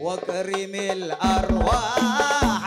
وكريم الأرواح.